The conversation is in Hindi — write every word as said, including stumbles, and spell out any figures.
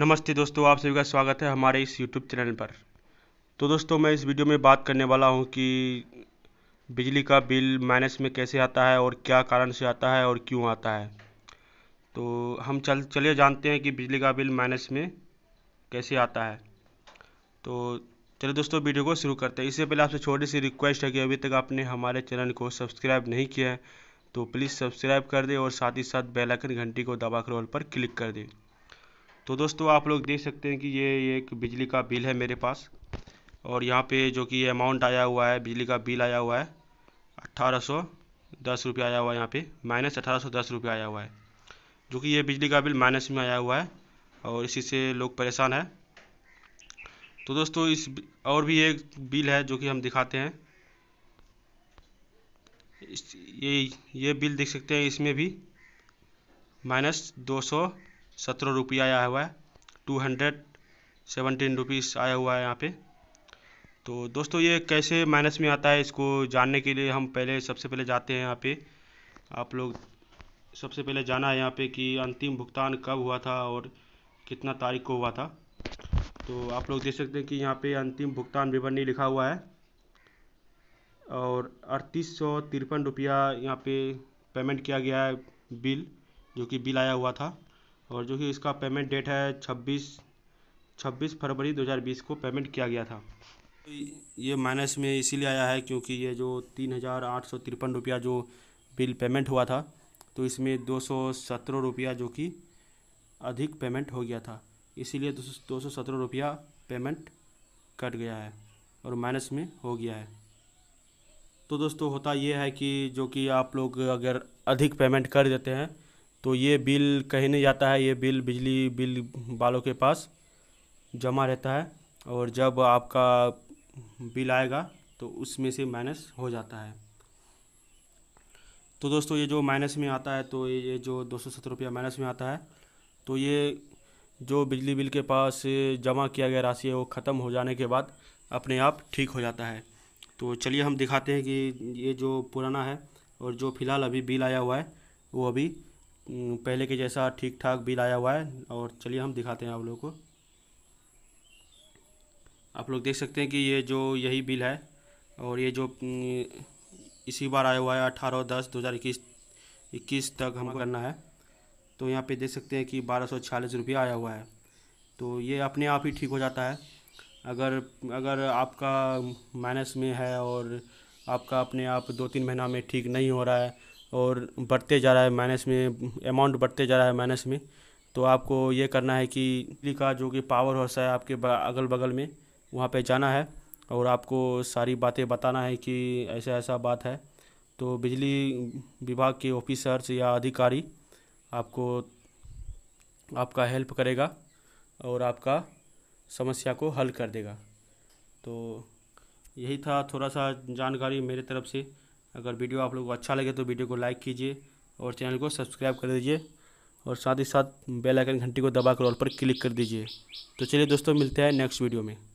नमस्ते दोस्तों, आप सभी का स्वागत है हमारे इस यूट्यूब चैनल पर। तो दोस्तों, मैं इस वीडियो में बात करने वाला हूं कि बिजली का बिल माइनस में कैसे आता है और क्या कारण से आता है और क्यों आता है। तो हम चल चलिए जानते हैं कि बिजली का बिल माइनस में कैसे आता है। तो चलिए दोस्तों, वीडियो को शुरू करते हैं। इससे पहले आपसे छोटी सी रिक्वेस्ट है कि अभी तक आपने हमारे चैनल को सब्सक्राइब नहीं किया है तो प्लीज़ सब्सक्राइब कर दें और साथ ही साथ बेल आइकन घंटी को दबाकर ऑल पर क्लिक कर दें। तो दोस्तों, आप लोग देख सकते हैं कि ये एक बिजली का बिल है मेरे पास, और यहाँ पे जो कि ये अमाउंट आया हुआ है, बिजली का बिल आया हुआ है अट्ठारह सौ दस रुपये आया हुआ है। यहाँ पे माइनस अठारह सौ दस रुपये आया हुआ है, जो कि ये बिजली का बिल माइनस में आया हुआ है और इसी से लोग परेशान है। तो दोस्तों, इस और भी एक बिल है जो कि हम दिखाते हैं। इस ये ये बिल देख सकते हैं, इसमें भी माइनस दो सौ सत्रह रुपया आया हुआ है, टू हंड्रेड सेवनटीन रुपीज़ आया हुआ है यहाँ पे। तो दोस्तों, ये कैसे माइनस में आता है, इसको जानने के लिए हम पहले सबसे पहले जाते हैं यहाँ पे। आप लोग सबसे पहले जाना है यहाँ पे कि अंतिम भुगतान कब हुआ था और कितना तारीख को हुआ था। तो आप लोग देख सकते हैं कि यहाँ पे अंतिम भुगतान विवरणी लिखा हुआ है और अड़तीस सौ तिरपन रुपया यहाँ पे पेमेंट किया गया है बिल, जो कि बिल आया हुआ था, और जो कि इसका पेमेंट डेट है छब्बीस फरवरी दो हज़ार बीस को पेमेंट किया गया था। ये माइनस में इसीलिए आया है क्योंकि ये जो तीन हज़ार आठ सौ तिरपन रुपया जो बिल पेमेंट हुआ था, तो इसमें दो सौ सत्रह रुपया जो कि अधिक पेमेंट हो गया था, इसीलिए दो सौ सत्रह रुपया पेमेंट कट गया है और माइनस में हो गया है। तो दोस्तों, होता ये है कि जो कि आप लोग अगर अधिक पेमेंट कर देते हैं तो ये बिल कहीं नहीं जाता है, ये बिल बिजली बिल वालों के पास जमा रहता है, और जब आपका बिल आएगा तो उसमें से माइनस हो जाता है। तो दोस्तों, ये जो माइनस में आता है, तो ये जो दो सौ सत्तर रुपया माइनस में आता है, तो ये जो बिजली बिल के पास जमा किया गया राशि है वो ख़त्म हो जाने के बाद अपने आप ठीक हो जाता है। तो चलिए हम दिखाते हैं कि ये जो पुराना है और जो फ़िलहाल अभी बिल आया हुआ है वो अभी पहले के जैसा ठीक ठाक बिल आया हुआ है। और चलिए हम दिखाते हैं आप लोगों को। आप लोग देख सकते हैं कि ये जो यही बिल है और ये जो इसी बार आया हुआ है अठारह दस दो हज़ार इक्कीस इक्कीस तक हमको करना है। तो यहाँ पे देख सकते हैं कि बारह सौ छियालीस रुपया आया हुआ है, तो ये अपने आप ही ठीक हो जाता है। अगर अगर आपका माइनस में है और आपका अपने आप दो तीन महीना में ठीक नहीं हो रहा है और बढ़ते जा रहा है माइनस में, अमाउंट बढ़ते जा रहा है माइनस में, तो आपको ये करना है कि बिजली का जो कि पावर हाउस है आपके अगल बगल में, वहाँ पे जाना है और आपको सारी बातें बताना है कि ऐसा ऐसा बात है। तो बिजली विभाग के ऑफिसर्स या अधिकारी आपको आपका हेल्प करेगा और आपका समस्या को हल कर देगा। तो यही था थोड़ा सा जानकारी मेरे तरफ से। अगर वीडियो आप लोगों को अच्छा लगे तो वीडियो को लाइक कीजिए और चैनल को सब्सक्राइब कर दीजिए और साथ ही साथ बेल आइकन घंटी को दबाकर ऑल पर क्लिक कर दीजिए। तो चलिए दोस्तों, मिलते हैं नेक्स्ट वीडियो में।